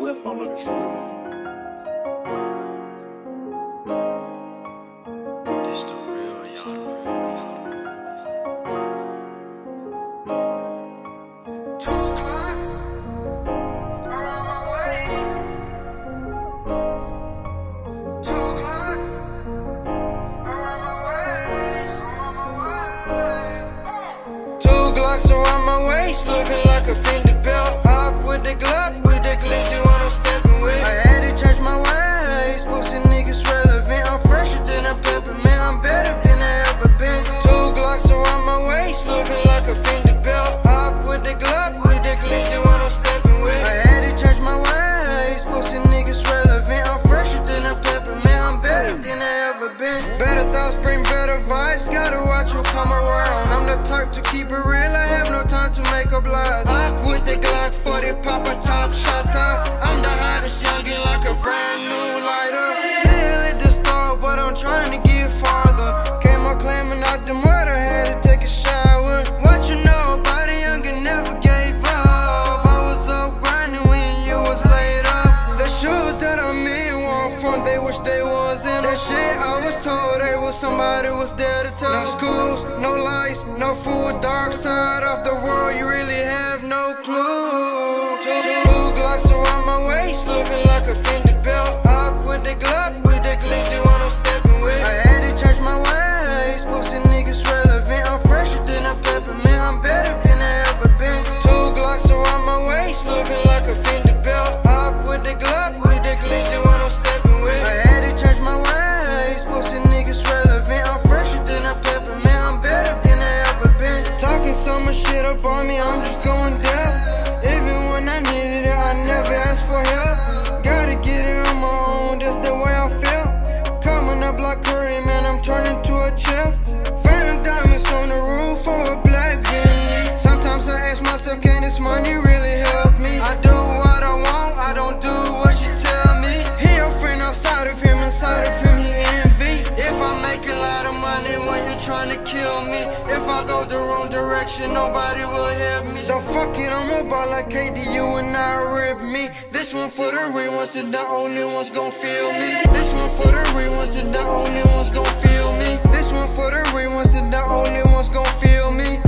whiff on the truth. This the real, y'all. 2 clocks around my waist. 2 clocks around my waist. Around my waist. 2 clocks around my waist, looking like a fender belt. The Glock with the glizzy when I'm stepping with. I had to change my ways, boxing niggas relevant. I'm fresher than a peppermint, I'm better than I ever been. 2 Glocks around my waist, looking like a fender belt. Up with the Glock with the glizzy when I'm stepping with. I had to change my ways, boxing niggas relevant. I'm fresher than a peppermint, I'm better than I ever been. Better thoughts bring better vibes, gotta watch who come around. I'm the type to keep it real, I have no time to make up lies. Up with the Glock. Pop a top shot up. I'm the hottest youngin' like a brand new lighter. Still at the store, but I'm trying to get farther. Came up climbing out the mud, I had to take a shower. What you know about a youngin' never gave up. I was up grinding when you was laid up. The shoes that I'm in weren't from, they wish they wasn't. That shit I was told, they was somebody was there to tell. No schools, no lights, no food, dark side of the world, you really have no clue. 2 Glocks around my waist, looking like a fender belt. Up with the Glock, with the glizzy when I'm stepping with. I had to change my ways, boxing niggas relevant. I'm fresher than a peppermint, I'm better than I ever been. 2 Glocks around my waist, looking like a fender belt. Up with the Glock, with the glizzy when I'm stepping with. I had to change my ways, boxing niggas relevant. I'm fresher than a peppermint, I'm better than I ever been. Talking so much shit up on me, I'm just going deaf. Even when I needed it, I never asked for help. Gotta get it on my own, that's the way I feel. Coming up like Curry, man, I'm turning to a chef. Phantom diamonds on the roof for a black Bentley. Sometimes I ask myself, can this money really help me? I do what I want, I don't do what you tell me. He a friend outside of him, inside of him he envy. If I make a lot of money when he trying to kill me. If I go the wrong direction, nobody will help me. So fuck it, I'm a ball like KDU and I rip me. This one for the real ones and the only ones gon' feel me. This one for the real ones and the only ones gon' feel me. This one for the real ones and the only ones gon' feel me.